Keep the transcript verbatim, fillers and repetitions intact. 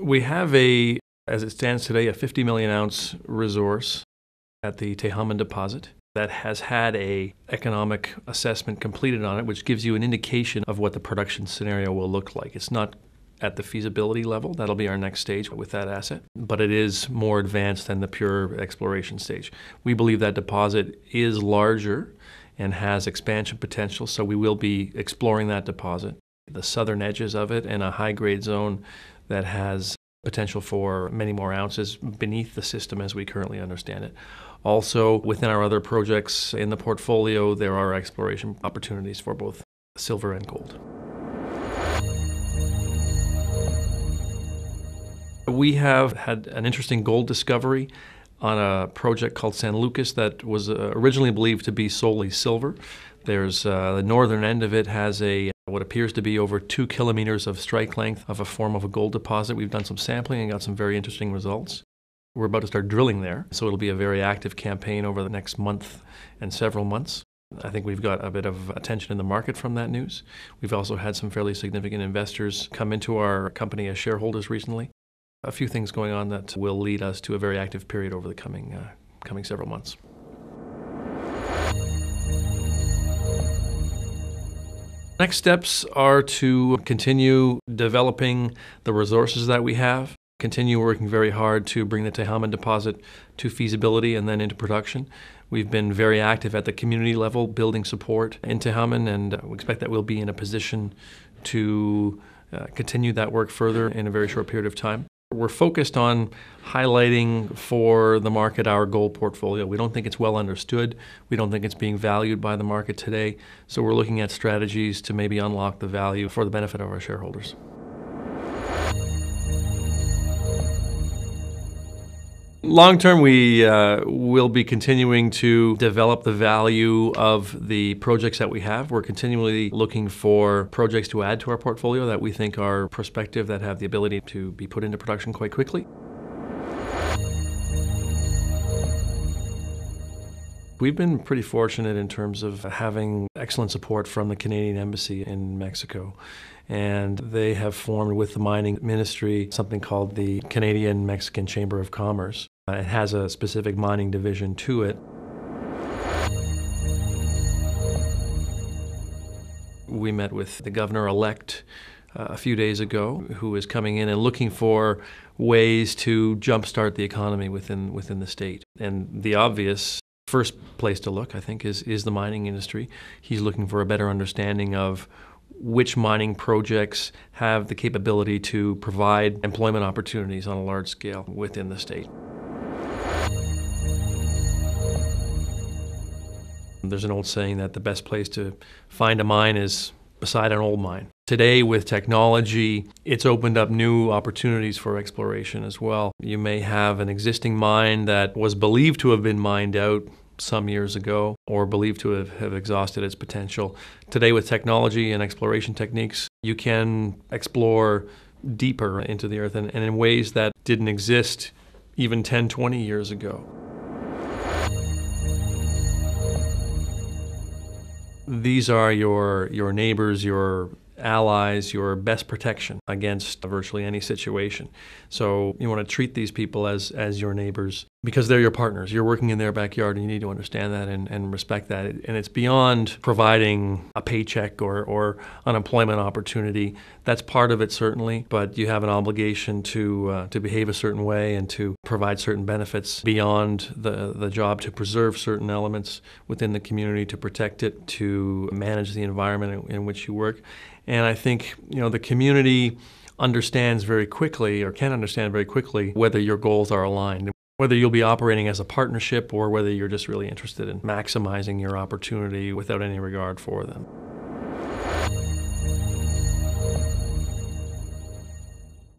We have a, as it stands today, a fifty million ounce resource at the Tejamen deposit that has had an economic assessment completed on it, which gives you an indication of what the production scenario will look like. It's not at the feasibility level. That'll be our next stage with that asset, but it is more advanced than the pure exploration stage. We believe that deposit is larger and has expansion potential, so we will be exploring that deposit, the southern edges of it, and a high-grade zone that has potential for many more ounces beneath the system as we currently understand it. Also, within our other projects in the portfolio, there are exploration opportunities for both silver and gold. We have had an interesting gold discovery on a project called San Lucas that was originally believed to be solely silver. There's uh, the northern end of it has a what appears to be over two kilometers of strike length of a form of a gold deposit. We've done some sampling and got some very interesting results. We're about to start drilling there, so it'll be a very active campaign over the next month and several months. I think we've got a bit of attention in the market from that news. We've also had some fairly significant investors come into our company as shareholders recently. A few things going on that will lead us to a very active period over the coming, uh, coming several months. Next steps are to continue developing the resources that we have, continue working very hard to bring the Tejamen deposit to feasibility and then into production. We've been very active at the community level, building support in Tejamen, and we expect that we'll be in a position to uh, continue that work further in a very short period of time. We're focused on highlighting for the market our gold portfolio. We don't think it's well understood. We don't think it's being valued by the market today. So we're looking at strategies to maybe unlock the value for the benefit of our shareholders. Long term, we uh, will be continuing to develop the value of the projects that we have. We're continually looking for projects to add to our portfolio that we think are prospective, that have the ability to be put into production quite quickly. We've been pretty fortunate in terms of having excellent support from the Canadian Embassy in Mexico. And they have formed with the mining ministry something called the Canadian-Mexican Chamber of Commerce. It has a specific mining division to it. We met with the governor-elect uh, a few days ago, who is coming in and looking for ways to jumpstart the economy within, within the state. And the obvious first place to look, I think, is, is the mining industry. He's looking for a better understanding of which mining projects have the capability to provide employment opportunities on a large scale within the state. There's an old saying that the best place to find a mine is beside an old mine. Today, with technology, it's opened up new opportunities for exploration as well. You may have an existing mine that was believed to have been mined out some years ago, or believed to have, have exhausted its potential. Today, with technology and exploration techniques, you can explore deeper into the earth and, and in ways that didn't exist even ten, twenty years ago. These are your, your neighbors, your allies, your best protection against virtually any situation. So you want to treat these people as, as your neighbors, because they're your partners. You're working in their backyard, and you need to understand that and, and respect that. And it's beyond providing a paycheck or, or unemployment opportunity. That's part of it, certainly, but you have an obligation to, uh, to behave a certain way and to provide certain benefits beyond the, the job, to preserve certain elements within the community, to protect it, to manage the environment in, in which you work. And I think, you know, the community understands very quickly, or can understand very quickly, whether your goals are aligned, whether you'll be operating as a partnership or whether you're just really interested in maximizing your opportunity without any regard for them.